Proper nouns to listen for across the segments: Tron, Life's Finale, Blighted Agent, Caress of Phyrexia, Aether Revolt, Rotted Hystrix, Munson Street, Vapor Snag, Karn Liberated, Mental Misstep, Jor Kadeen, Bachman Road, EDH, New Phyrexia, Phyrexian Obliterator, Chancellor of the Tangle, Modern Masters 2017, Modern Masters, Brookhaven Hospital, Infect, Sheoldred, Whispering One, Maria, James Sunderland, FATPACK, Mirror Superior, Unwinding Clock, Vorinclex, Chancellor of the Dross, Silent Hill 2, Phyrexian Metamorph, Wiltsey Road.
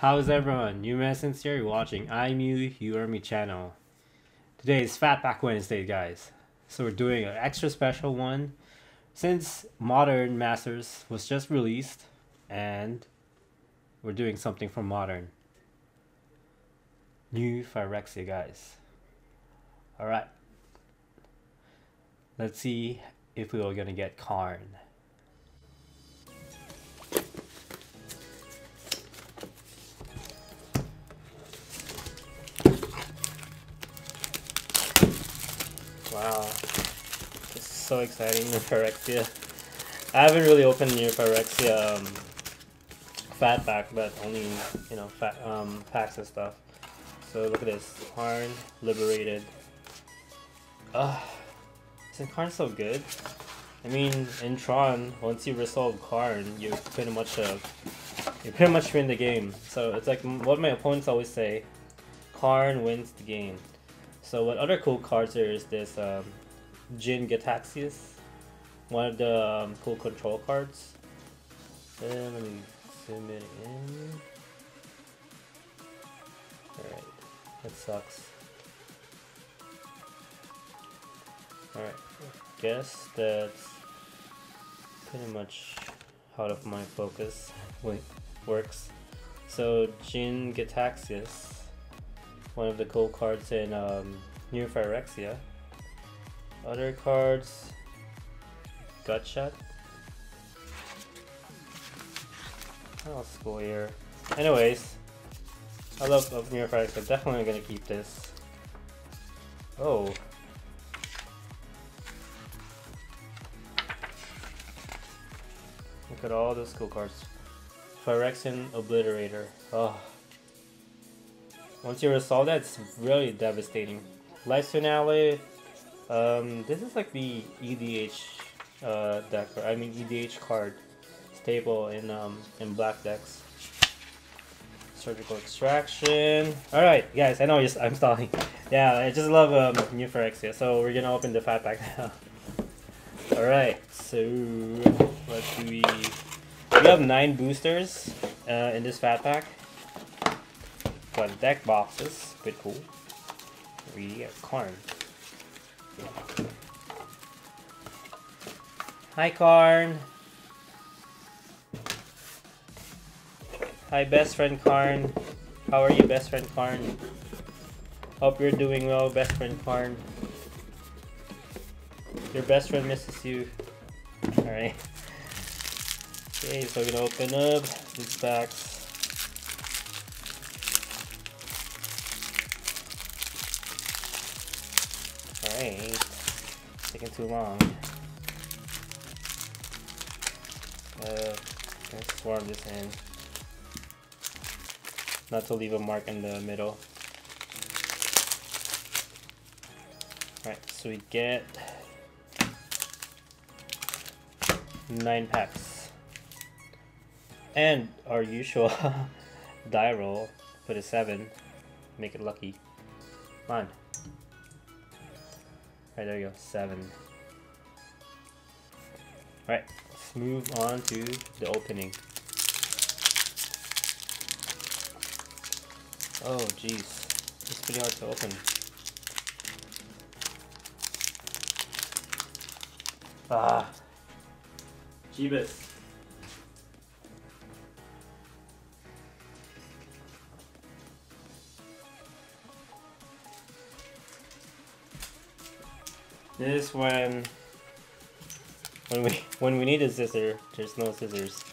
How's everyone? New Residents here, you're watching I'm You, You Are Me channel. Today is Fatback Wednesday, guys. So we're doing an extra special one since Modern Masters was just released and we're doing something from Modern. New Phyrexia, guys. Alright. Let's see if we are going to get Karn. Wow, this is so exciting, New Phyrexia. I haven't really opened New Phyrexia fat pack, but only, you know, packs and stuff. So look at this, Karn Liberated. Ugh, isn't Karn so good? I mean, in Tron, once you resolve Karn, you pretty much win the game. So it's like what my opponents always say: Karn wins the game. So what other cool cards there is this Jin-Gitaxias, one of the cool control cards. And let me zoom it in. Alright, that sucks. Alright, guess that's pretty much out of my focus. Wait, works. So Jin-Gitaxias, one of the cool cards in New Phyrexia. Other cards, Gutshot. I'll school here. Anyways, I love New Phyrexia. Definitely gonna keep this. Oh, look at all those cool cards. Phyrexian Obliterator. Oh. Once you resolve that, it's really devastating. Life's Finale, this is like the EDH deck, or I mean EDH card staple in black decks. Surgical Extraction. Alright guys, I know I'm stalling. Yeah, I just love New Phyrexia, so we're gonna open the fat pack now. Alright, so what do we have? 9 boosters in this fat pack. Got deck boxes, pretty cool. We got Karn. Hi Karn! Hi best friend Karn. How are you, best friend Karn? Hope you're doing well, best friend Karn. Your best friend misses you. Alright. Okay, so we're gonna open up these packs. Alright, taking too long. Let's swarm this in. Not to leave a mark in the middle. Alright, so we get 9 packs. And our usual die roll, put a 7, make it lucky. Come on. Right, there you go, 7. Alright, let's move on to the opening. Oh jeez, it's pretty hard to open. Ah, jeebus. This is when we need a scissor, there's no scissors.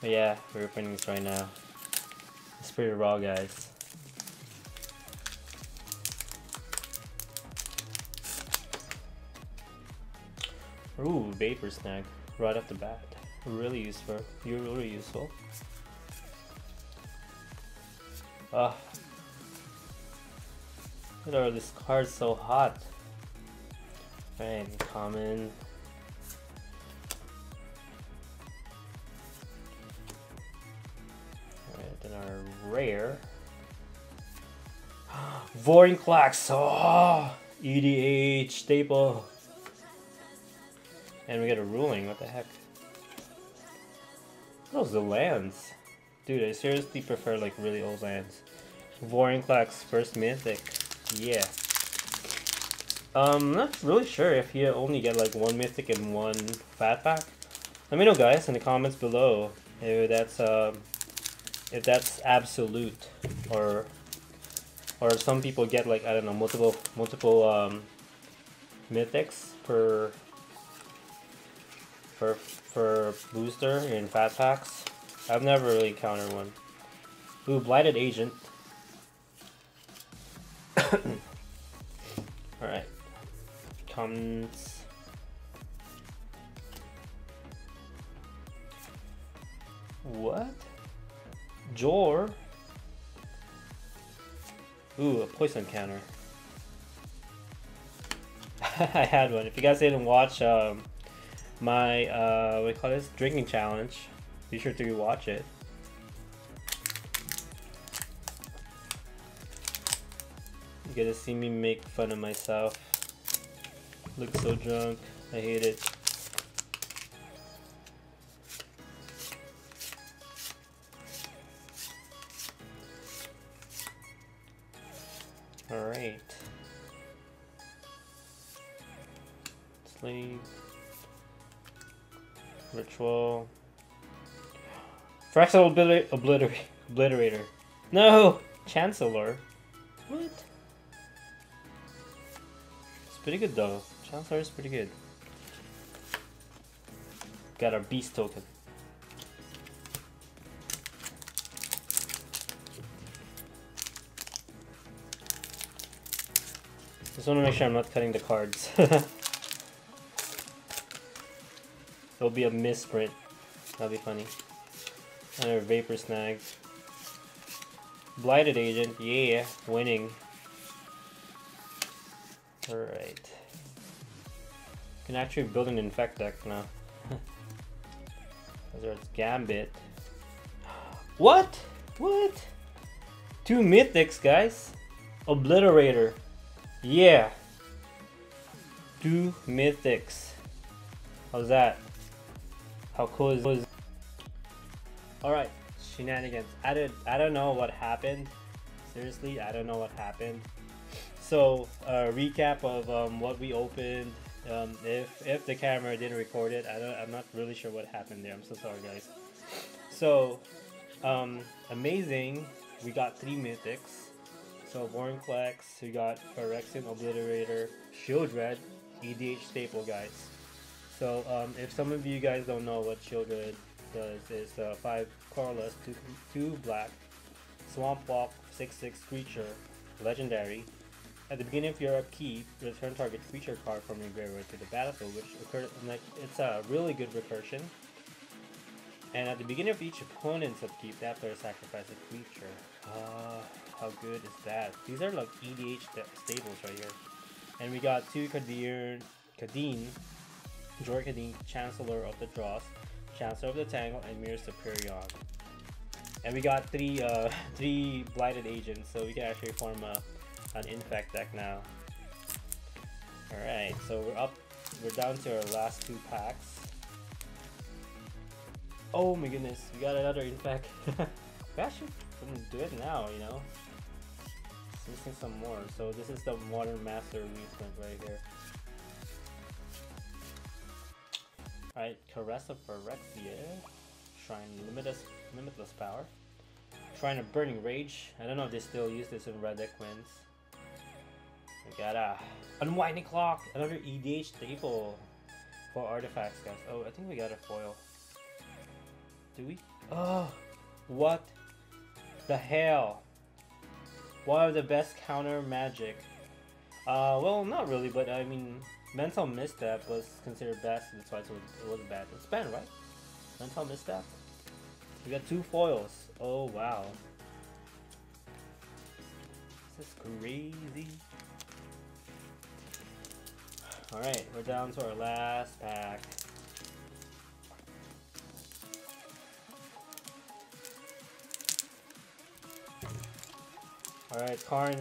But yeah, we're opening this right now. It's pretty raw, guys. Ooh, Vapor Snag right off the bat. Really useful. You're really useful. Ah, why are these cards so hot? Alright, common. Alright, then our rare. Vorinclex! Oh! EDH staple! And we got a ruling, what the heck? What was the lands? Dude, I seriously prefer like really old lands. Vorinclex, first mythic. Yeah. I'm not really sure if you only get like one mythic and one fat pack. Let me know, guys, in the comments below if that's absolute, or some people get like, I don't know, multiple mythics for booster in fat packs. I've never really encountered one. Ooh, Blighted Agent. Alright. Comes. What? Jor. Ooh, a poison counter. I had one. If you guys didn't watch my what do you call this, drinking challenge, be sure to watch it. You're gonna see me make fun of myself. Look so drunk. I hate it. Alright. Sleep. Ritual. Phyrexian Obliterator. No! Chancellor. What? It's pretty good though. Chancellor is pretty good. Got our beast token. Just want to make sure I'm not cutting the cards. There'll be a misprint. That'll be funny. Another Vapor Snag. Blighted Agent, yeah, winning. Alright. Can actually build an Infect deck now. There's Gambit. What? What? Two mythics, guys. Obliterator. Yeah. Two mythics. How's that? How cool is this? Alright, shenanigans. I don't know what happened. Seriously, I don't know what happened. So, recap of what we opened. If the camera didn't record it, I'm not really sure what happened there. I'm so sorry, guys. So, amazing. We got three mythics. So, Vorinclex, we got Phyrexian Obliterator, Sheoldred, EDH staple, guys. So, if some of you guys don't know what Sheoldred does, is 5 colorless, 2 black, Swamp Walk, 6/6 creature, legendary. At the beginning of your upkeep, return target creature card from your graveyard to the battlefield, which occurs. It's a really good recursion. And at the beginning of each opponent's upkeep, that player sacrifices a creature. How good is that? These are like EDH stables right here. And we got two Jor Kadeen, Chancellor of the Dross, Chancellor of the Tangle, and Mirror Superior. And we got three Blighted Agents, so we can actually form an Infect deck now. Alright, so we're down to our last two packs. Oh my goodness, we got another Infect. We actually can do it now, you know. Just missing some more. So this is the Modern Masters reprint right here. Alright, Caress of Phyrexia, Shrine Limitless Power, Shrine of Burning Rage. I don't know if they still use this in red deck wins. We got a Unwinding Clock, another EDH staple for artifacts, guys. Oh, I think we got a foil. Do we? Oh, what the hell? One of the best counter magic. Well, not really, but I mean, Mental Misstep was considered best, that's why it was bad. It's banned, right? Mental Misstep. We got two foils. Oh wow. This is crazy. Alright, we're down to our last pack. Alright, Karn,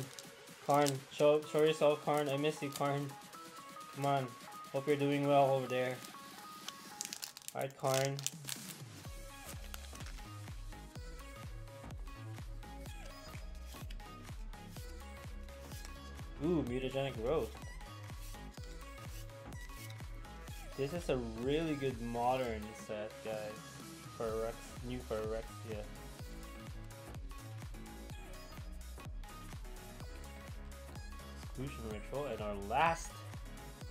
show yourself, Karn. I miss you, Karn. Come on, hope you're doing well over there. Alright, Karn. Ooh, Mutagenic Growth. This is a really good modern set, guys. Phyrex, New Phyrexia. Exclusion Ritual, and our last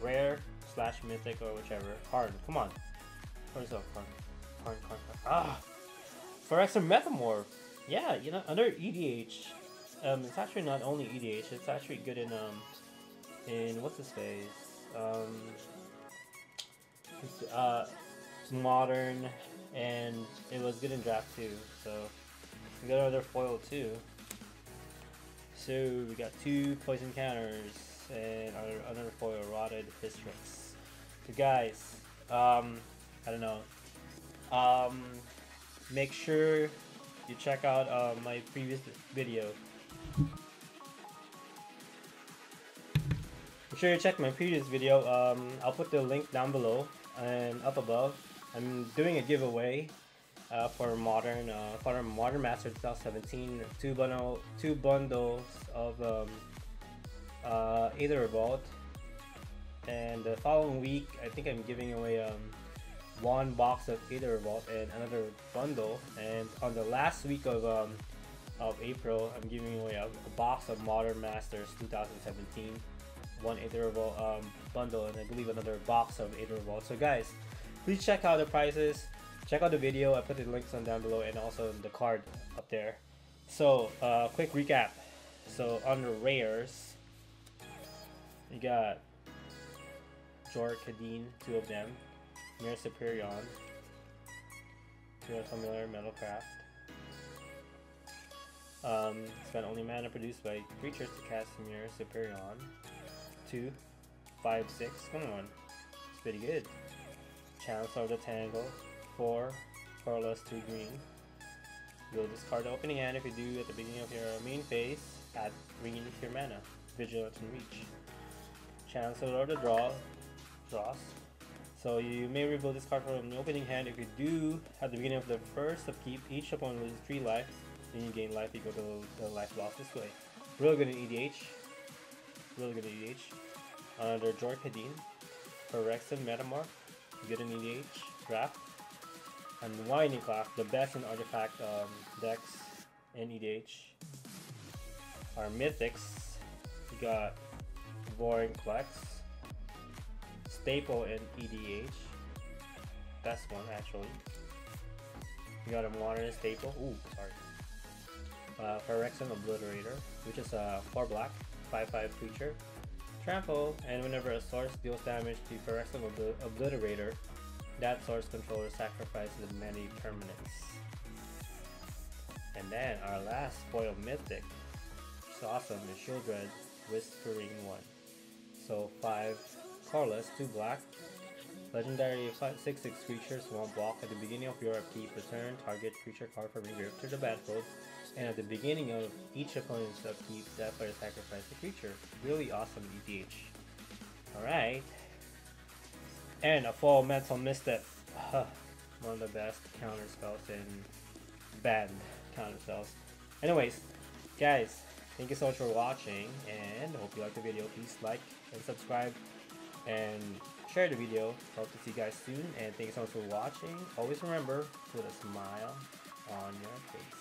rare slash mythic or whichever. Karn, come on. Turn yourself, Karn. Karn. Ah! Phyrexian Metamorph! Yeah, you know, under EDH, it's actually not only EDH, it's actually good in what's his face? It's modern, and it was good in draft too, so we got another foil too. So we got two poison counters and another foil, Rotted Hystrix. So guys, I don't know. Make sure you check out my previous video. Make sure you check my previous video. I'll put the link down below and up above. I'm doing a giveaway for Modern Masters 2017. Two bundles of Aether Revolt. And the following week, I think I'm giving away one box of Aether Revolt and another bundle. And on the last week of April, I'm giving away a box of Modern Masters 2017. One Aether Revolt bundle, and I believe another box of Aether Revolt. So guys, please check out the prices. Check out the video. I put the links on down below and also the card up there. So quick recap. So on the rares, you got Jor Kadeen, two of them. Mirror Superior, Mirror Familiar, Metal Craft. Spend only mana produced by creatures to cast Mirror Superior. 2, 5, 6. Come on, it's pretty good. Chancellor of the Tangle, 4, colorless, 2 green. You'll discard the opening hand if you do at the beginning of your main phase. Add green to your mana. Vigilance and Reach. Chancellor of the Dross. So you may rebuild this card from the opening hand. If you do at the beginning of the first upkeep, each opponent loses 3 life. Then you gain life equal to the life lost this way. Really good in EDH. Under Jor Kadeen, Phyrexian Metamorph, good in EDH, draft. Unwinding Clock, the best in artifact decks and EDH. Our mythics, we got Vorinclex, staple in EDH, best one actually. We got a modern staple, Phyrexian Obliterator, which is a 4 black, 5/5 creature, trample, and whenever a source deals damage to Phyrexian Obliterator, that source controller sacrifices many permanents. And then our last foil mythic, which is awesome, is Sheoldred, Whispering One. So 5 colorless, 2 black, legendary 6/6 creatures, 1 block. At the beginning of your upkeep, return target creature card from your graveyard to the battlefield. And at the beginning of each opponent's upkeep, that player sacrifices a creature. Really awesome EDH. Alright. And a full Mental Misstep. One of the best counter spells and banned counter spells. Anyways, guys, thank you so much for watching. And hope you liked the video. Please like and subscribe. And share the video. Hope to see you guys soon. And thank you so much for watching. Always remember, put a smile on your face.